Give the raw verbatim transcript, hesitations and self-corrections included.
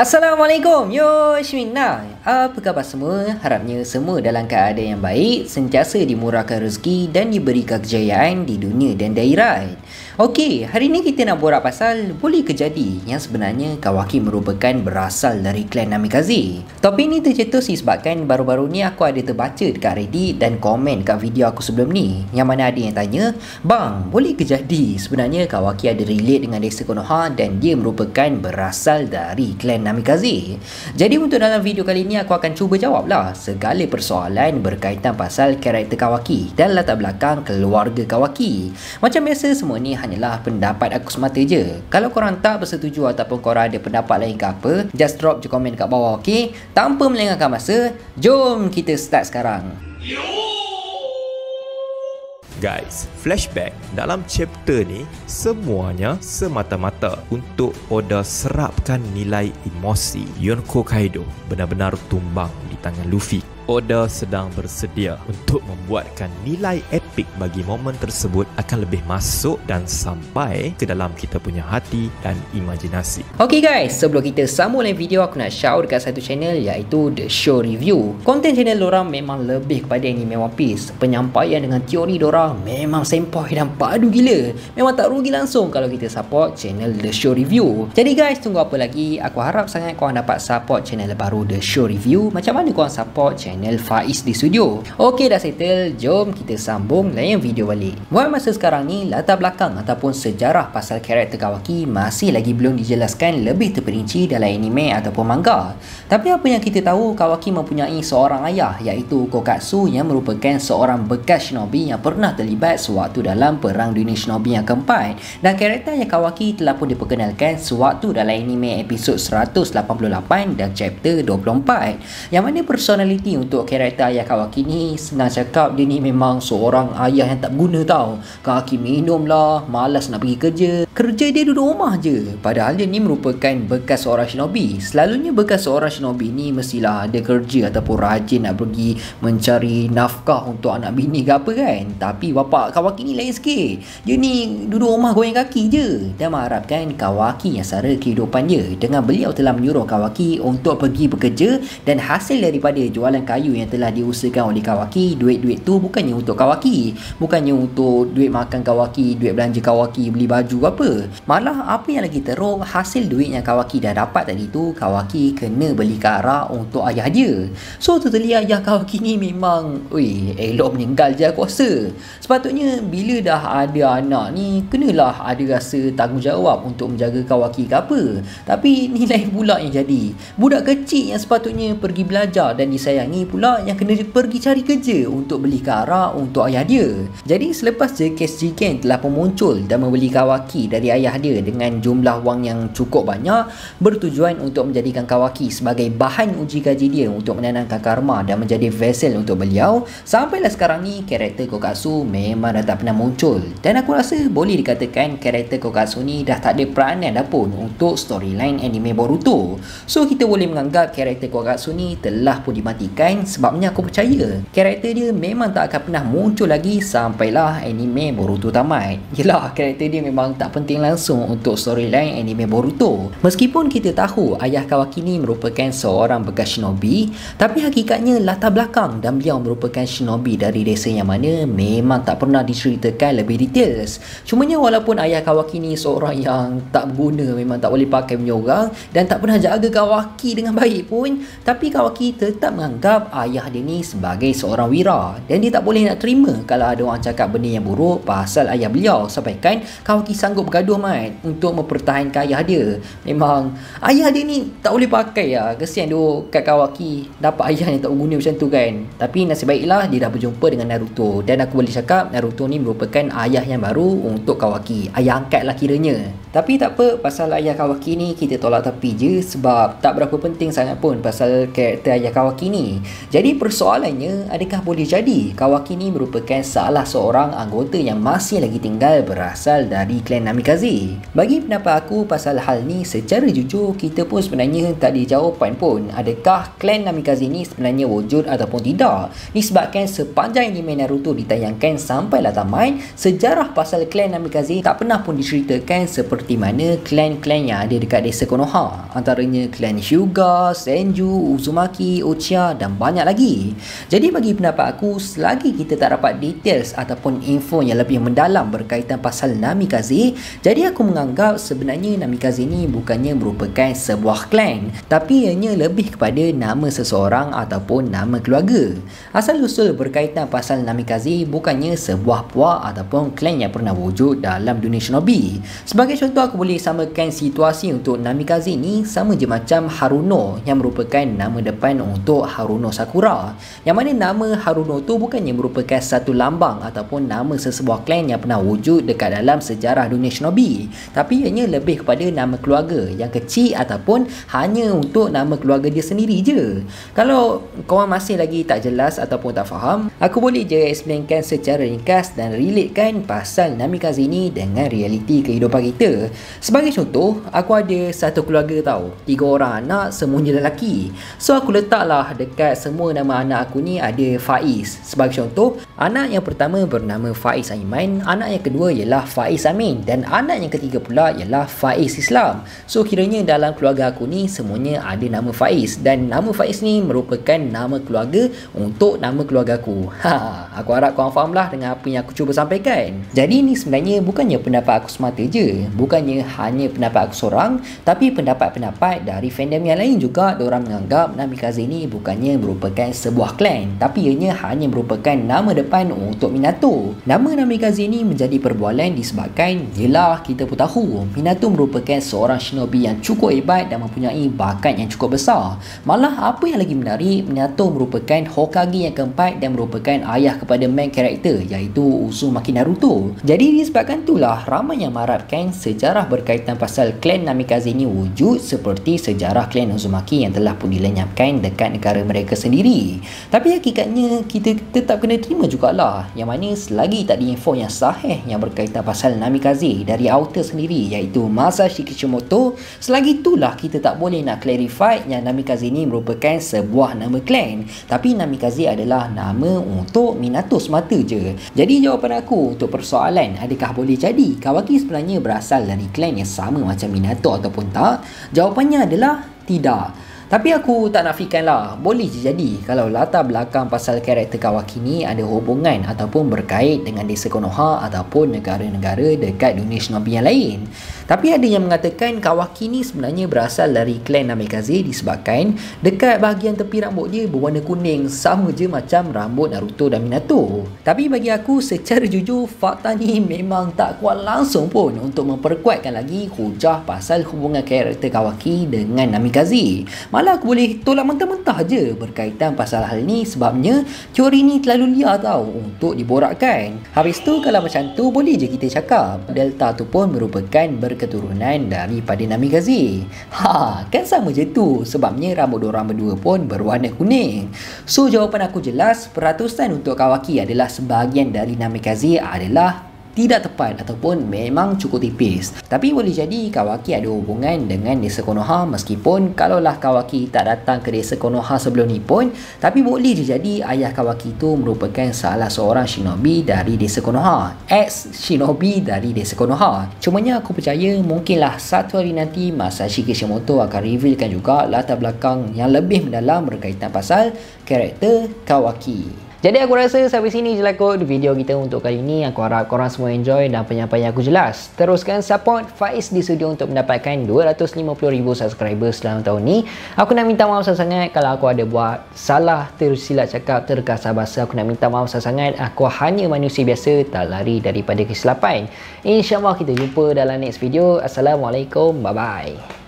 Assalamualaikum, yosh minna. Apa khabar semua? Harapnya semua dalam keadaan yang baik, sentiasa dimurahkan rezeki dan diberi kejayaan di dunia dan akhirat. Okey, hari ni kita nak borak pasal boleh kejadi yang sebenarnya Kawaki merupakan berasal dari klan Namikaze. Topik ni tercetus disebabkan baru-baru ni aku ada terbaca dekat Reddit dan komen kat video aku sebelum ni, yang mana ada yang tanya, "Bang, boleh kejadi sebenarnya Kawaki ada relate dengan Desa Konoha dan dia merupakan berasal dari klan Namikaze?" Jadi untuk dalam video kali ni aku akan cuba jawablah segala persoalan berkaitan pasal karakter Kawaki dan latar belakang keluarga Kawaki. Macam biasa, semua ni hanyalah pendapat aku semata je. Kalau korang tak bersetuju ataupun korang ada pendapat lain ke apa, just drop je komen kat bawah, ok? Tanpa melengahkan masa, jom kita start sekarang. Guys, flashback dalam chapter ni semuanya semata-mata untuk Oda serapkan nilai emosi Yonko Kaido benar-benar tumbang di tangan Luffy. Oda sedang bersedia untuk membuatkan nilai epik bagi momen tersebut akan lebih masuk dan sampai ke dalam kita punya hati dan imajinasi. Ok guys, sebelum kita sambung lain video, aku nak shout dekat satu channel iaitu The Show Review. Konten channel dorang memang lebih kepada anime One Piece. Penyampaian dengan teori dorang memang sempoi dan padu gila. Memang tak rugi langsung kalau kita support channel The Show Review. Jadi guys, tunggu apa lagi? Aku harap sangat korang dapat support channel baru The Show Review macam mana korang support channel FAIZ D Studios. Okey, dah settle, jom kita sambung layan video balik. Buat masa sekarang ni, latar belakang ataupun sejarah pasal karakter Kawaki masih lagi belum dijelaskan lebih terperinci dalam anime ataupun manga. Tapi apa yang kita tahu, Kawaki mempunyai seorang ayah iaitu Kokatsu yang merupakan seorang bekas Shinobi yang pernah terlibat sewaktu dalam Perang Dunia Shinobi yang keempat, dan karakter yang Kawaki telah pun diperkenalkan sewaktu dalam anime episod seratus lapan puluh lapan dan chapter dua puluh empat, yang mana personality untuk Untuk karakter ayah Kawaki ni, senang cakap, dia ni memang seorang ayah yang tak guna tau. Kawaki minum lah, malas nak pergi kerja. Kerja dia duduk rumah je. Padahal dia ni merupakan bekas seorang shinobi. Selalunya bekas seorang shinobi ni mestilah ada kerja ataupun rajin nak pergi mencari nafkah untuk anak bini ke apa kan. Tapi bapak Kawaki ni lain sikit. Dia ni duduk rumah goyang kaki je. Dan mengharapkan Kawaki yang sara kehidupan dia, dengan beliau telah menyuruh Kawaki untuk pergi bekerja, dan hasil daripada jualan kayu yang telah diusahakan oleh Kawaki, duit-duit tu bukannya untuk Kawaki, bukannya untuk duit makan Kawaki, duit belanja Kawaki, beli baju apa. Malah apa yang lagi teruk, hasil duit yang Kawaki dah dapat tadi tu, Kawaki kena beli karak untuk ayah dia. So totally ayah Kawaki ni memang oi, elok meninggal je aku rasa. Sepatutnya bila dah ada anak ni, kenalah ada rasa tanggungjawab untuk menjaga Kawaki ke apa. Tapi ni lain pula yang jadi. Budak kecil yang sepatutnya pergi belajar dan disayangi pula yang kena pergi cari kerja untuk beli karak untuk ayah dia. Jadi selepas je kes Jikan telah memuncul dan membeli Kawaki dari ayah dia dengan jumlah wang yang cukup banyak, bertujuan untuk menjadikan Kawaki sebagai bahan uji kaji dia untuk menenangkan karma dan menjadi vessel untuk beliau, sampailah sekarang ni karakter Kokatsu memang dah tak pernah muncul. Dan aku rasa boleh dikatakan karakter Kokatsu ni dah tak ada peranan dah pun untuk storyline anime Boruto. So kita boleh menganggap karakter Kokatsu ni telah pun dimatikan. Sebabnya aku percaya karakter dia memang tak akan pernah muncul lagi sampailah anime Boruto tamat. Yelah, karakter dia memang tak penting langsung untuk storyline anime Boruto. Meskipun kita tahu ayah Kawaki ni merupakan seorang bekas shinobi, tapi hakikatnya latar belakang dan beliau merupakan shinobi dari desa yang mana memang tak pernah diceritakan lebih details. Cumanya walaupun ayah Kawaki ni seorang yang tak berguna, memang tak boleh pakai punya orang dan tak pernah jaga Kawaki dengan baik pun, tapi Kawaki tetap menganggap ayah dia ni sebagai seorang wira, dan dia tak boleh nak terima kalau ada orang cakap benda yang buruk pasal ayah beliau. Sampaikan Kawaki sanggup bergaduh mat untuk mempertahankan ayah dia. Memang ayah dia ni tak boleh pakai lah. Kesian dia kat Kawaki dapat ayah yang tak berguna macam tu kan. Tapi nasib baiklah dia dah berjumpa dengan Naruto, dan aku boleh cakap Naruto ni merupakan ayah yang baru untuk Kawaki. Ayah angkat lah kiranya. Tapi tak apa, pasal ayah Kawaki ni kita tolak tepi je, sebab tak berapa penting sangat pun pasal karakter wilayah Kawaki ni. Jadi persoalannya, adakah boleh jadi Kawaki ni merupakan salah seorang anggota yang masih lagi tinggal berasal dari klan Namikaze? Bagi pendapat aku pasal hal ni, secara jujur kita pun sebenarnya tak ada jawapan pun adakah klan Namikaze ni sebenarnya wujud ataupun tidak. Disebabkan sepanjang anime Naruto ditayangkan sampailah tamat, sejarah pasal klan Namikaze tak pernah pun diceritakan seperti mana klan-klan yang ada dekat Desa Konoha, antaranya klan Hyuga, Senju, Uzumaki, Uchiha dan banyak lagi. Jadi bagi pendapat aku, selagi kita tak dapat details ataupun info yang lebih mendalam berkaitan pasal Namikaze, jadi aku menganggap sebenarnya Namikaze ni bukannya merupakan sebuah klan, tapi ianya lebih kepada nama seseorang ataupun nama keluarga. Asal-usul berkaitan pasal Namikaze bukannya sebuah puak ataupun klan yang pernah wujud dalam dunia Shinobi. Sebagai contoh, aku boleh samakan situasi untuk Namikaze ni sama je macam Haruno yang merupakan nama depan untuk Haruno Sakura, yang mana nama Haruno tu bukannya merupakan satu lambang ataupun nama sesebuah klan yang pernah wujud dekat dalam sejarah dunia Shinobi, tapi ianya lebih kepada nama keluarga yang kecil ataupun hanya untuk nama keluarga dia sendiri je. Kalau korang masih lagi tak jelas ataupun tak faham, aku boleh je explainkan secara ringkas dan relatekan pasal Namikaze ni dengan realiti kehidupan kita. Sebagai contoh, aku ada satu keluarga tau, tiga orang anak, semuanya lelaki. So aku letaklah dekat semua nama anak aku ni ada Faiz. Sebagai contoh, anak yang pertama bernama Faiz Aiman, anak yang kedua ialah Faiz Amin dan anak yang ketiga pula ialah Faiz Islam. So kiranya dalam keluarga aku ni semuanya ada nama Faiz dan nama Faiz ni merupakan nama keluarga untuk nama keluarga aku. Ha, aku harap korang faham lah dengan apa yang aku cuba sampaikan. Jadi ni sebenarnya bukannya pendapat aku semata je, bukannya hanya pendapat aku seorang, tapi pendapat-pendapat dari fandom yang lain juga. Diorang menganggap Namikaze ni bukannya merupakan sebuah klan, tapi ianya hanya merupakan nama depan untuk Minato. Nama Namikaze ni menjadi perbualan disebabkan yelah kita pun tahu Minato merupakan seorang shinobi yang cukup hebat dan mempunyai bakat yang cukup besar. Malah apa yang lagi menarik, Minato merupakan Hokage yang keempat dan merupakan ayah kepada main karakter iaitu Uzumaki Naruto. Jadi disebabkan itulah ramai yang mengharapkan sejarah berkaitan pasal klan Namikaze ni wujud seperti sejarah klan Uzumaki yang telah pun dilenyapkan dekat negara mereka sendiri. Tapi hakikatnya kita tetap kena terima jugalah yang mana selagi tak ada info yang sahih yang berkaitan pasal Namikaze dari author sendiri iaitu Masashi Kishimoto, selagi itulah kita tak boleh nak clarify yang Namikaze ni merupakan sebuah nama klan, tapi Namikaze adalah nama untuk Minato semata je. Jadi jawapan aku untuk persoalan adakah boleh jadi Kawaki sebenarnya berasal dari klan yang sama macam Minato ataupun tak, jawapannya adalah tidak. Tapi aku tak nafikan lah, boleh je jadi kalau latar belakang pasal karakter Kawaki ni ada hubungan ataupun berkait dengan Desa Konoha ataupun negara-negara dekat dunia shinobi yang lain. Tapi ada yang mengatakan Kawaki ni sebenarnya berasal dari klan Namikaze disebabkan dekat bahagian tepi rambut dia berwarna kuning sama je macam rambut Naruto dan Minato. Tapi bagi aku secara jujur, fakta ni memang tak kuat langsung pun untuk memperkuatkan lagi hujah pasal hubungan karakter Kawaki dengan Namikaze. Malah aku boleh tolak mentah-mentah je berkaitan pasal hal ni sebabnya teori ni terlalu liar tau untuk diborakkan. Habis tu kalau macam tu boleh je kita cakap Delta tu pun merupakan berketurunan daripada Namikaze. Ha, kan sama je tu sebabnya rambut dorang berdua pun berwarna kuning. So jawapan aku jelas, peratusan untuk Kawaki adalah sebahagian dari Namikaze adalah tidak tepat ataupun memang cukup tipis. Tapi boleh jadi Kawaki ada hubungan dengan Desa Konoha, meskipun kalaulah Kawaki tak datang ke Desa Konoha sebelum ni pun, tapi boleh je jadi ayah Kawaki tu merupakan salah seorang shinobi dari Desa Konoha, ex shinobi dari Desa Konoha. Cumanya aku percaya mungkinlah satu hari nanti Masashi Kishimoto akan revealkan juga latar belakang yang lebih mendalam berkaitan pasal karakter Kawaki. Jadi aku rasa sampai sini je lah kot video kita untuk kali ni. Aku harap korang semua enjoy dan penyampaian aku jelas. Teruskan support FAIZ D Studios untuk mendapatkan dua ratus lima puluh ribu subscriber dalam tahun ni. Aku nak minta maaf sangat-sangat kalau aku ada buat salah, tersilap cakap, terkasar bahasa. Aku nak minta maaf sangat-sangat. Aku hanya manusia biasa, tak lari daripada kesilapan. InsyaAllah kita jumpa dalam next video. Assalamualaikum. Bye-bye.